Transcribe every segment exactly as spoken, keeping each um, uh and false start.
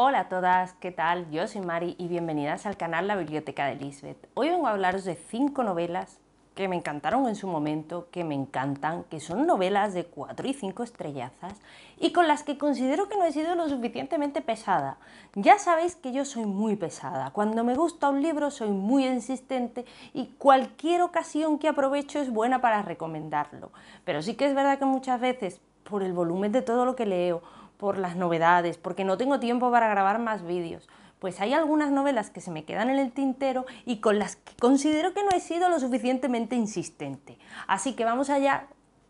Hola a todas, ¿qué tal? Yo soy Mari y bienvenidas al canal La Biblioteca de Lisbeth. Hoy vengo a hablaros de cinco novelas que me encantaron en su momento, que me encantan, que son novelas de cuatro y cinco estrellazas y con las que considero que no he sido lo suficientemente pesada. Ya sabéis que yo soy muy pesada, cuando me gusta un libro soy muy insistente y cualquier ocasión que aprovecho es buena para recomendarlo. Pero sí que es verdad que muchas veces, por el volumen de todo lo que leo, por las novedades, porque no tengo tiempo para grabar más vídeos, pues hay algunas novelas que se me quedan en el tintero y con las que considero que no he sido lo suficientemente insistente. Así que vamos allá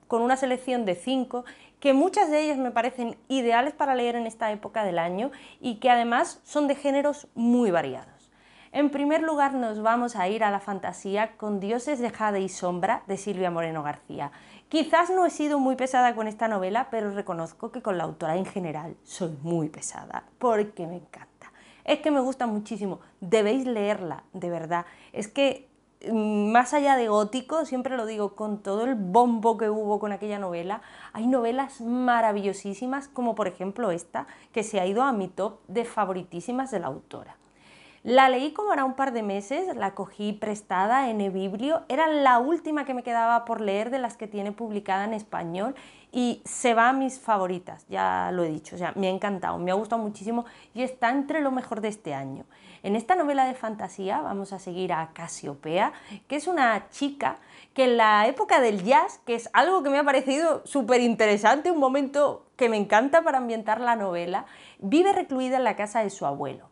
con una selección de cinco, que muchas de ellas me parecen ideales para leer en esta época del año y que además son de géneros muy variados. En primer lugar nos vamos a ir a la fantasía con Dioses de Jade y Sombra de Silvia Moreno García. Quizás no he sido muy pesada con esta novela, pero reconozco que con la autora en general soy muy pesada, porque me encanta. Es que me gusta muchísimo, debéis leerla, de verdad. Es que más allá de gótico, siempre lo digo, con todo el bombo que hubo con aquella novela, hay novelas maravillosísimas como por ejemplo esta, que se ha ido a mi top de favoritísimas de la autora. La leí como hará un par de meses, la cogí prestada en eBiblio, era la última que me quedaba por leer de las que tiene publicada en español y se va a mis favoritas, ya lo he dicho, o sea, me ha encantado, me ha gustado muchísimo y está entre lo mejor de este año. En esta novela de fantasía vamos a seguir a Casiopea, que es una chica que en la época del jazz, que es algo que me ha parecido súper interesante, un momento que me encanta para ambientar la novela, vive recluida en la casa de su abuelo.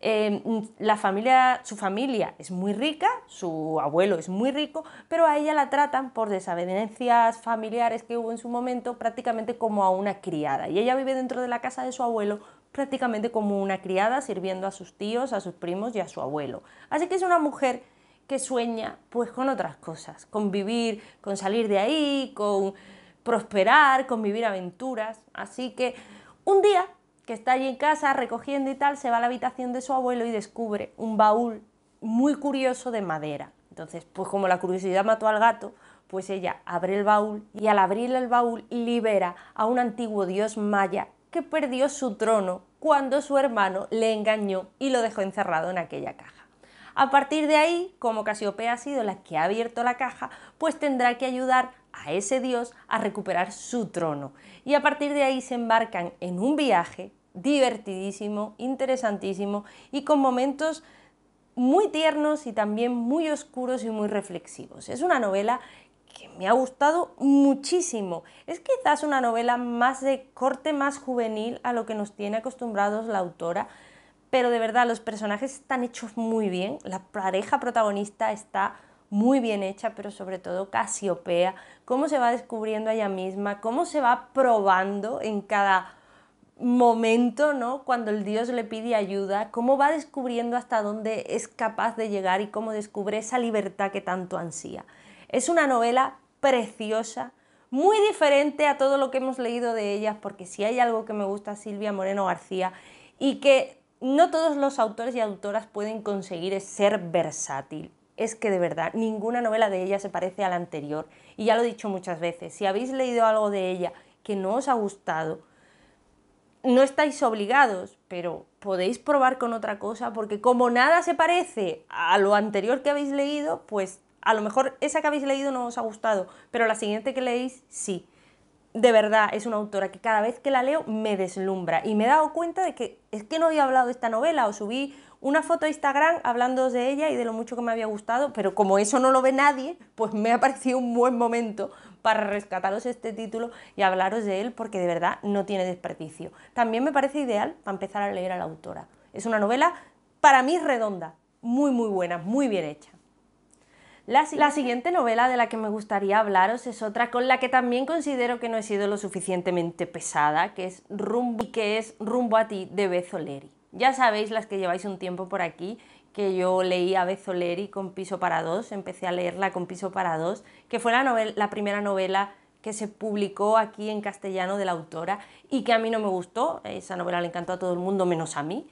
Eh, la familia, su familia es muy rica, su abuelo es muy rico, pero a ella la tratan por desavenencias familiares que hubo en su momento prácticamente como a una criada y ella vive dentro de la casa de su abuelo prácticamente como una criada sirviendo a sus tíos, a sus primos y a su abuelo. Así que es una mujer que sueña pues con otras cosas, con vivir, con salir de ahí, con prosperar, con vivir aventuras. Así que un día que está allí en casa recogiendo y tal, se va a la habitación de su abuelo y descubre un baúl muy curioso de madera. Entonces, pues como la curiosidad mató al gato, pues ella abre el baúl y al abrir el baúl libera a un antiguo dios maya que perdió su trono cuando su hermano le engañó y lo dejó encerrado en aquella caja. A partir de ahí, como Casiopea ha sido la que ha abierto la caja, pues tendrá que ayudar a ese dios a recuperar su trono. Y a partir de ahí se embarcan en un viaje divertidísimo, interesantísimo y con momentos muy tiernos y también muy oscuros y muy reflexivos. Es una novela que me ha gustado muchísimo. Es quizás una novela más de corte más juvenil a lo que nos tiene acostumbrados la autora, pero de verdad los personajes están hechos muy bien, la pareja protagonista está muy bien hecha, pero sobre todo Casiopea, cómo se va descubriendo a ella misma, cómo se va probando en cada momento, ¿no? Cuando el dios le pide ayuda, cómo va descubriendo hasta dónde es capaz de llegar y cómo descubre esa libertad que tanto ansía. Es una novela preciosa, muy diferente a todo lo que hemos leído de ellas, porque si hay algo que me gusta Silvia Moreno García y que no todos los autores y autoras pueden conseguir es ser versátil. Es que de verdad, ninguna novela de ella se parece a la anterior y ya lo he dicho muchas veces, si habéis leído algo de ella que no os ha gustado, no estáis obligados, pero podéis probar con otra cosa porque como nada se parece a lo anterior que habéis leído, pues a lo mejor esa que habéis leído no os ha gustado, pero la siguiente que leéis sí. De verdad, es una autora que cada vez que la leo me deslumbra y me he dado cuenta de que es que no había hablado de esta novela o subí una foto a Instagram hablándoos de ella y de lo mucho que me había gustado, pero como eso no lo ve nadie, pues me ha parecido un buen momento para rescataros este título y hablaros de él porque de verdad no tiene desperdicio. También me parece ideal para empezar a leer a la autora. Es una novela para mí redonda, muy muy buena, muy bien hecha. La siguiente, la siguiente novela de la que me gustaría hablaros es otra con la que también considero que no he sido lo suficientemente pesada, que es Rumbo, que es Rumbo a ti de Beth O'Leary. Ya sabéis, las que lleváis un tiempo por aquí, que yo leí a Beth O'Leary con Piso para dos, empecé a leerla con Piso para dos, que fue la, novela, la primera novela que se publicó aquí en castellano de la autora y que a mí no me gustó, esa novela le encantó a todo el mundo menos a mí.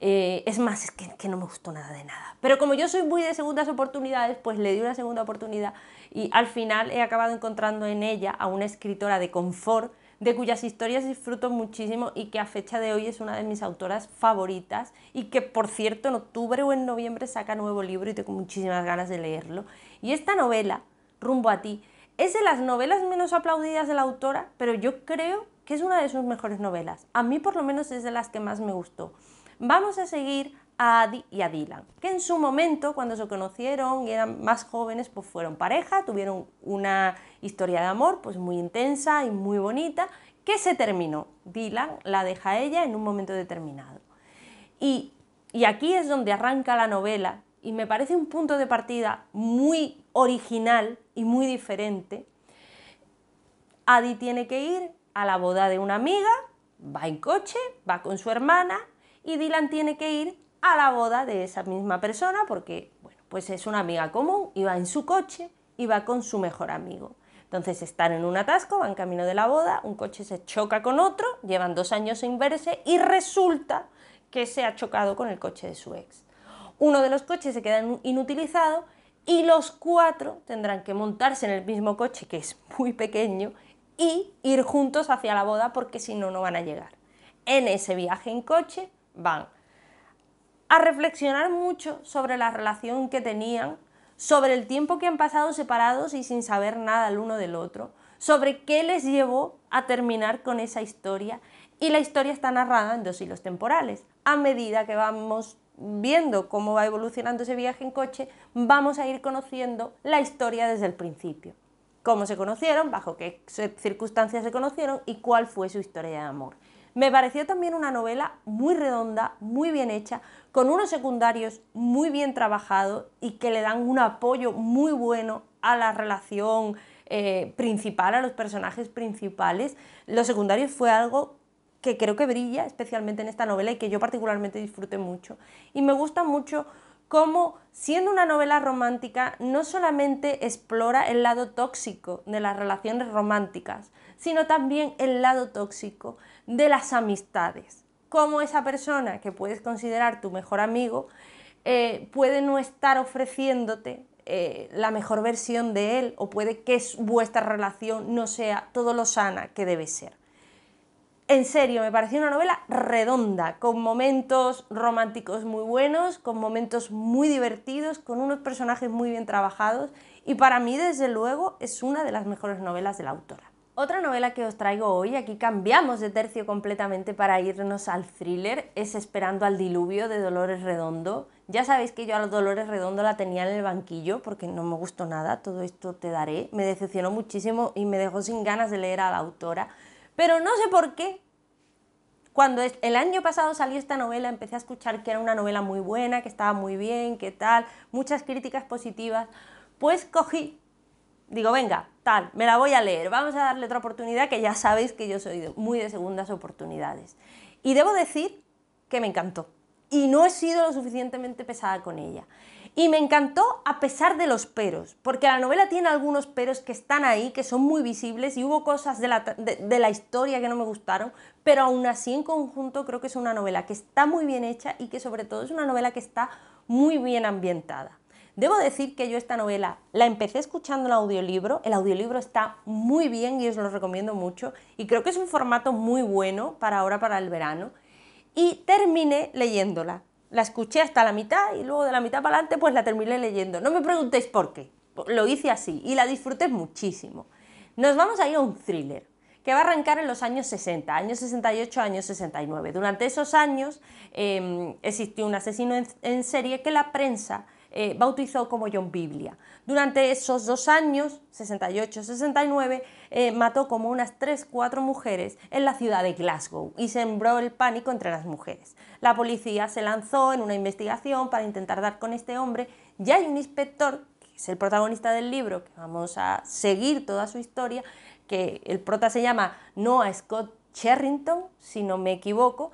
Eh, es más, es que, que no me gustó nada de nada, pero como yo soy muy de segundas oportunidades, pues le di una segunda oportunidad y al final he acabado encontrando en ella a una escritora de confort de cuyas historias disfruto muchísimo y que a fecha de hoy es una de mis autoras favoritas y que, por cierto, en octubre o en noviembre saca nuevo libro y tengo muchísimas ganas de leerlo. Y esta novela, Rumbo a ti, es de las novelas menos aplaudidas de la autora, pero yo creo que es una de sus mejores novelas. A mí, por lo menos, es de las que más me gustó. Vamos a seguir a Adi y a Dylan, que en su momento, cuando se conocieron y eran más jóvenes, pues fueron pareja, tuvieron una historia de amor pues muy intensa y muy bonita, que se terminó. Dylan la deja a ella en un momento determinado. Y, y aquí es donde arranca la novela, y me parece un punto de partida muy original y muy diferente. Adi tiene que ir a la boda de una amiga, va en coche, va con su hermana, y Dylan tiene que ir a la boda de esa misma persona porque, bueno, pues es una amiga común, y va en su coche y va con su mejor amigo. Entonces están en un atasco, van camino de la boda, un coche se choca con otro, llevan dos años sin verse y resulta que se ha chocado con el coche de su ex. Uno de los coches se queda inutilizado y los cuatro tendrán que montarse en el mismo coche, que es muy pequeño, y ir juntos hacia la boda porque si no, no van a llegar. En ese viaje en coche van a reflexionar mucho sobre la relación que tenían, sobre el tiempo que han pasado separados y sin saber nada el uno del otro, sobre qué les llevó a terminar con esa historia, y la historia está narrada en dos hilos temporales. A medida que vamos viendo cómo va evolucionando ese viaje en coche, vamos a ir conociendo la historia desde el principio. Cómo se conocieron, bajo qué circunstancias se conocieron y cuál fue su historia de amor. Me pareció también una novela muy redonda, muy bien hecha, con unos secundarios muy bien trabajados y que le dan un apoyo muy bueno a la relación eh, principal, a los personajes principales. Los secundarios fue algo que creo que brilla especialmente en esta novela y que yo particularmente disfruté mucho. Y me gusta mucho cómo, siendo una novela romántica, no solamente explora el lado tóxico de las relaciones románticas, sino también el lado tóxico de las amistades. Cómo esa persona que puedes considerar tu mejor amigo eh, puede no estar ofreciéndote eh, la mejor versión de él, o puede que vuestra relación no sea todo lo sana que debe ser. En serio, me pareció una novela redonda, con momentos románticos muy buenos, con momentos muy divertidos, con unos personajes muy bien trabajados, y para mí, desde luego, es una de las mejores novelas de la autora. Otra novela que os traigo hoy, aquí cambiamos de tercio completamente para irnos al thriller, es Esperando al diluvio, de Dolores Redondo. Ya sabéis que yo a Dolores Redondo la tenía en el banquillo porque no me gustó nada, Todo esto te daré, me decepcionó muchísimo y me dejó sin ganas de leer a la autora. Pero no sé por qué, cuando el año pasado salió esta novela empecé a escuchar que era una novela muy buena, que estaba muy bien, que tal, muchas críticas positivas, pues cogí, digo venga, tal, me la voy a leer, vamos a darle otra oportunidad, que ya sabéis que yo soy muy de segundas oportunidades. Y debo decir que me encantó, y no he sido lo suficientemente pesada con ella. Y me encantó a pesar de los peros, porque la novela tiene algunos peros que están ahí, que son muy visibles, y hubo cosas de la, de, de la historia que no me gustaron, pero aún así en conjunto creo que es una novela que está muy bien hecha y que sobre todo es una novela que está muy bien ambientada. Debo decir que yo esta novela la empecé escuchando el audiolibro, el audiolibro está muy bien y os lo recomiendo mucho, y creo que es un formato muy bueno para ahora, para el verano, y terminé leyéndola. La escuché hasta la mitad y luego de la mitad para adelante pues la terminé leyendo. No me preguntéis por qué, lo hice así y la disfruté muchísimo. Nos vamos a ir a un thriller que va a arrancar en los años sesenta, años sesenta y ocho, años sesenta y nueve. Durante esos años eh, existió un asesino en, en serie que la prensa eh, bautizó como John Biblia. Durante esos dos años, sesenta y ocho sesenta y nueve, eh, mató como unas tres cuatro mujeres en la ciudad de Glasgow y sembró el pánico entre las mujeres. La policía se lanzó en una investigación para intentar dar con este hombre. Ya hay un inspector, que es el protagonista del libro, que vamos a seguir toda su historia, que el prota se llama Noah Scott Cherrington, si no me equivoco,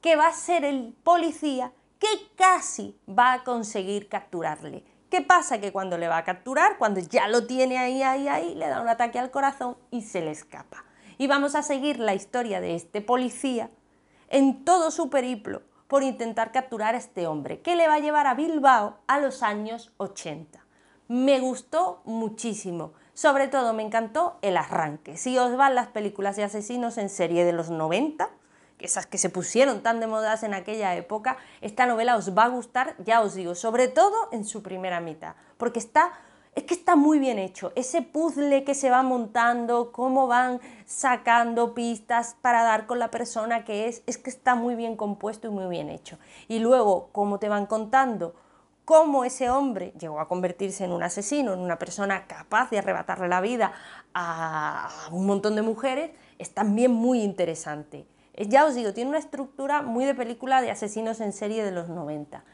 que va a ser el policía que casi va a conseguir capturarle. ¿Qué pasa? Que cuando le va a capturar, cuando ya lo tiene ahí, ahí, ahí, le da un ataque al corazón y se le escapa. Y vamos a seguir la historia de este policía en todo su periplo por intentar capturar a este hombre, que le va a llevar a Bilbao a los años ochenta. Me gustó muchísimo. Sobre todo me encantó el arranque. Si os van las películas de asesinos en serie de los noventa, esas que se pusieron tan de modas en aquella época, esta novela os va a gustar, ya os digo, sobre todo en su primera mitad, porque está, es que está muy bien hecho, ese puzzle que se va montando, cómo van sacando pistas para dar con la persona que es, es que está muy bien compuesto y muy bien hecho. Y luego, cómo te van contando cómo ese hombre llegó a convertirse en un asesino, en una persona capaz de arrebatarle la vida a un montón de mujeres, es también muy interesante. Ya os digo, tiene una estructura muy de película de asesinos en serie de los noventa.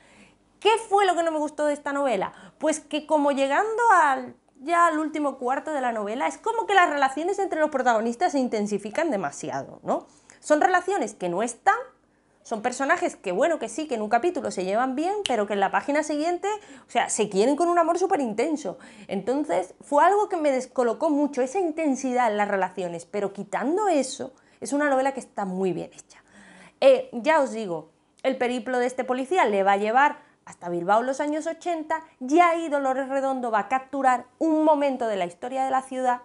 ¿Qué fue lo que no me gustó de esta novela? Pues que como llegando al, ya al último cuarto de la novela, es como que las relaciones entre los protagonistas se intensifican demasiado, ¿no? Son relaciones que no están, son personajes que, bueno, que sí, que en un capítulo se llevan bien, pero que en la página siguiente, o sea, se quieren con un amor súper intenso. Entonces, fue algo que me descolocó mucho, esa intensidad en las relaciones, pero quitando eso... Es una novela que está muy bien hecha. Eh, ya os digo, el periplo de este policía le va a llevar hasta Bilbao en los años ochenta, y ahí Dolores Redondo va a capturar un momento de la historia de la ciudad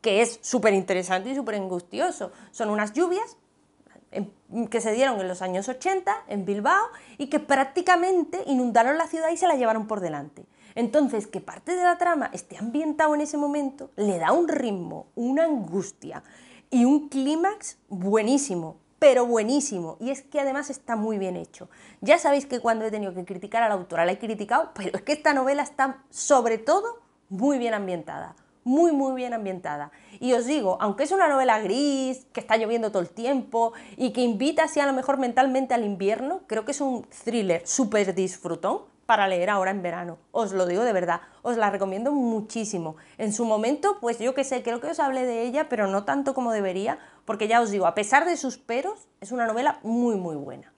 que es súper interesante y súper angustioso. Son unas lluvias que se dieron en los años ochenta en Bilbao y que prácticamente inundaron la ciudad y se la llevaron por delante. Entonces, que parte de la trama esté ambientado en ese momento le da un ritmo, una angustia y un clímax buenísimo, pero buenísimo, y es que además está muy bien hecho. Ya sabéis que cuando he tenido que criticar a la autora la he criticado, pero es que esta novela está sobre todo muy bien ambientada, muy muy bien ambientada. Y os digo, aunque es una novela gris, que está lloviendo todo el tiempo y que invita así a lo mejor mentalmente al invierno, creo que es un thriller súper disfrutón para leer ahora en verano, os lo digo de verdad, os la recomiendo muchísimo. En su momento, pues yo qué sé, creo que os hablé de ella, pero no tanto como debería, porque ya os digo, a pesar de sus peros, es una novela muy muy buena.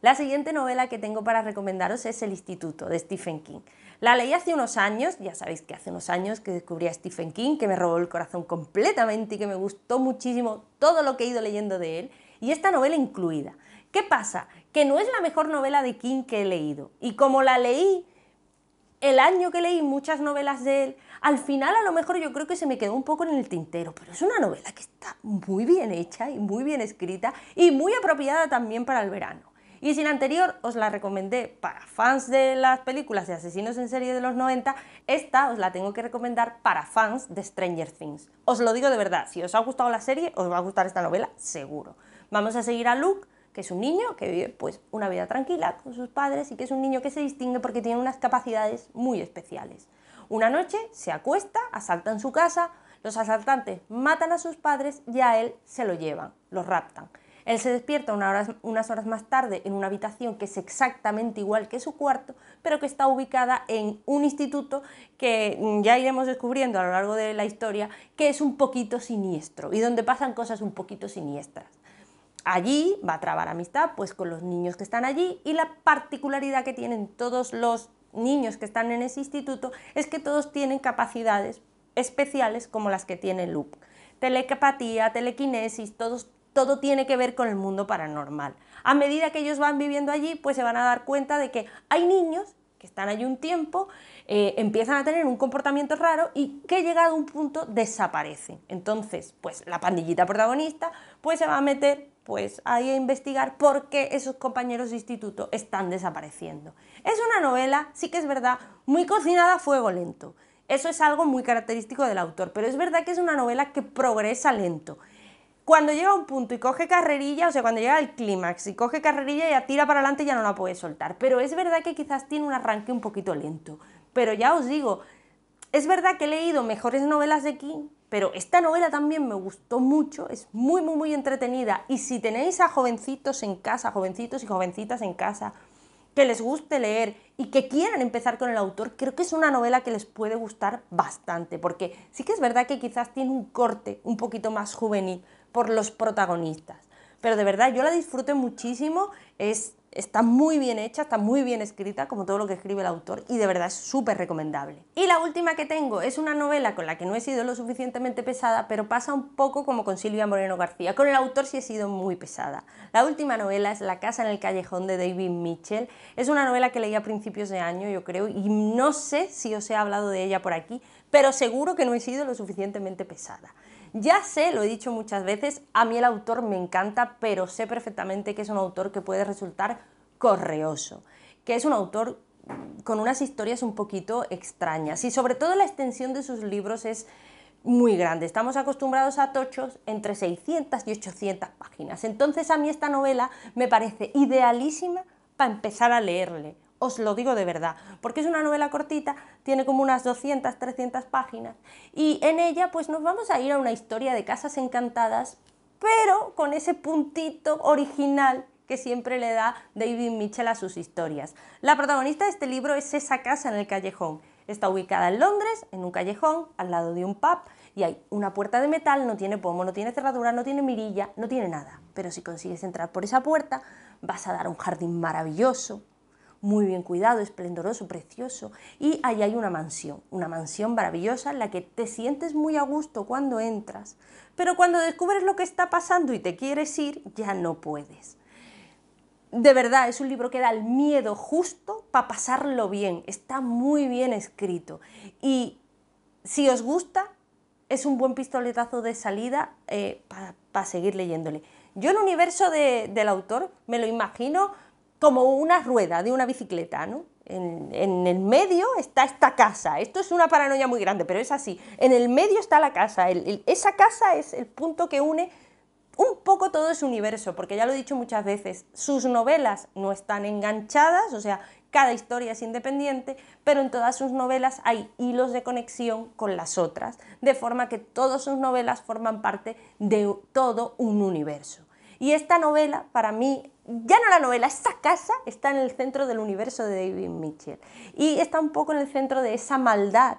La siguiente novela que tengo para recomendaros es El Instituto, de Stephen King. La leí hace unos años, ya sabéis que hace unos años que descubrí a Stephen King, que me robó el corazón completamente y que me gustó muchísimo todo lo que he ido leyendo de él, y esta novela incluida. ¿Qué pasa? Que no es la mejor novela de King que he leído, y como la leí el año que leí muchas novelas de él, al final a lo mejor yo creo que se me quedó un poco en el tintero, pero es una novela que está muy bien hecha y muy bien escrita y muy apropiada también para el verano. Y si la anterior os la recomendé para fans de las películas de asesinos en serie de los noventa, esta os la tengo que recomendar para fans de Stranger Things. Os lo digo de verdad, si os ha gustado la serie, os va a gustar esta novela seguro. Vamos a seguir a Luke, que es un niño que vive pues una vida tranquila con sus padres y que es un niño que se distingue porque tiene unas capacidades muy especiales. Una noche se acuesta, asaltan su casa, los asaltantes matan a sus padres y a él se lo llevan, lo raptan. Él se despierta una hora, unas horas más tarde en una habitación que es exactamente igual que su cuarto, pero que está ubicada en un instituto que ya iremos descubriendo a lo largo de la historia que es un poquito siniestro y donde pasan cosas un poquito siniestras. Allí va a trabar amistad pues con los niños que están allí, y la particularidad que tienen todos los niños que están en ese instituto es que todos tienen capacidades especiales como las que tiene Luke. Telepatía, telequinesis, todos, todo tiene que ver con el mundo paranormal. A medida que ellos van viviendo allí, pues se van a dar cuenta de que hay niños que están allí un tiempo, eh, empiezan a tener un comportamiento raro y que llegado a un punto desaparecen. Entonces, pues la pandillita protagonista pues se va a meter pues ahí a investigar por qué esos compañeros de instituto están desapareciendo. Es una novela, sí que es verdad, muy cocinada a fuego lento. Eso es algo muy característico del autor, pero es verdad que es una novela que progresa lento. Cuando llega a un punto y coge carrerilla, o sea, cuando llega al clímax y coge carrerilla y la tira para adelante, ya no la puede soltar. Pero es verdad que quizás tiene un arranque un poquito lento. Pero ya os digo, es verdad que he leído mejores novelas de King, pero esta novela también me gustó mucho, es muy, muy, muy entretenida. Y si tenéis a jovencitos en casa, jovencitos y jovencitas en casa, que les guste leer y que quieran empezar con el autor, creo que es una novela que les puede gustar bastante, porque sí que es verdad que quizás tiene un corte un poquito más juvenil por los protagonistas. Pero de verdad, yo la disfruté muchísimo, es, está muy bien hecha, está muy bien escrita, como todo lo que escribe el autor, y de verdad es súper recomendable. Y la última que tengo es una novela con la que no he sido lo suficientemente pesada, pero pasa un poco como con Silvia Moreno García. Con el autor sí he sido muy pesada. La última novela es La casa en el callejón, de David Mitchell. Es una novela que leí a principios de año, yo creo, y no sé si os he hablado de ella por aquí, pero seguro que no he sido lo suficientemente pesada. Ya sé, lo he dicho muchas veces, a mí el autor me encanta, pero sé perfectamente que es un autor que puede resultar correoso, que es un autor con unas historias un poquito extrañas y sobre todo la extensión de sus libros es muy grande. Estamos acostumbrados a tochos entre seiscientas y ochocientas páginas. Entonces a mí esta novela me parece idealísima para empezar a leerle. Os lo digo de verdad, porque es una novela cortita, tiene como unas doscientas, trescientas páginas y en ella pues nos vamos a ir a una historia de casas encantadas, pero con ese puntito original que siempre le da David Mitchell a sus historias. La protagonista de este libro es esa casa en el callejón. Está ubicada en Londres, en un callejón, al lado de un pub, y hay una puerta de metal, no tiene pomo, no tiene cerradura, no tiene mirilla, no tiene nada. Pero si consigues entrar por esa puerta, vas a dar a un jardín maravilloso, muy bien cuidado, esplendoroso, precioso, y ahí hay una mansión, una mansión maravillosa en la que te sientes muy a gusto cuando entras, pero cuando descubres lo que está pasando y te quieres ir, ya no puedes. De verdad, es un libro que da el miedo justo para pasarlo bien. Está muy bien escrito. Y si os gusta, es un buen pistoletazo de salida eh, para pa seguir leyéndole. Yo el universo de, del autor me lo imagino como una rueda de una bicicleta, ¿no? En, en el medio está esta casa. Esto es una paranoia muy grande, pero es así. En el medio está la casa. El, el, esa casa es el punto que une un poco todo ese universo, porque ya lo he dicho muchas veces, sus novelas no están enganchadas, o sea, cada historia es independiente, pero en todas sus novelas hay hilos de conexión con las otras, de forma que todas sus novelas forman parte de todo un universo. Y esta novela, para mí, ya no la novela, esa casa está en el centro del universo de David Mitchell y está un poco en el centro de esa maldad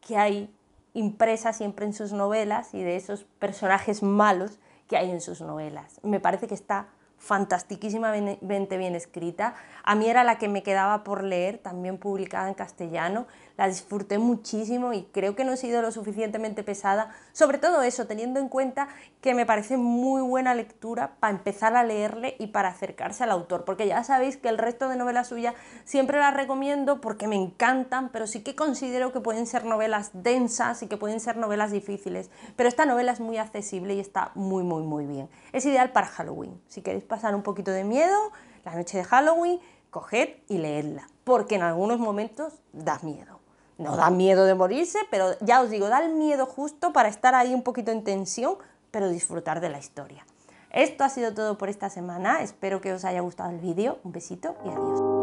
que hay impresa siempre en sus novelas y de esos personajes malos que hay en sus novelas. Me parece que está fantásticamente bien escrita. A mí era la que me quedaba por leer, también publicada en castellano. La disfruté muchísimo y creo que no he sido lo suficientemente pesada, sobre todo eso, teniendo en cuenta que me parece muy buena lectura para empezar a leerle y para acercarse al autor, porque ya sabéis que el resto de novelas suyas siempre las recomiendo porque me encantan, pero sí que considero que pueden ser novelas densas y que pueden ser novelas difíciles, pero esta novela es muy accesible y está muy muy muy bien. Es ideal para Halloween, si queréis pasar un poquito de miedo, la noche de Halloween, coged y leedla, porque en algunos momentos da miedo. No da miedo de morirse, pero ya os digo, da el miedo justo para estar ahí un poquito en tensión, pero disfrutar de la historia. Esto ha sido todo por esta semana, espero que os haya gustado el vídeo, un besito y adiós.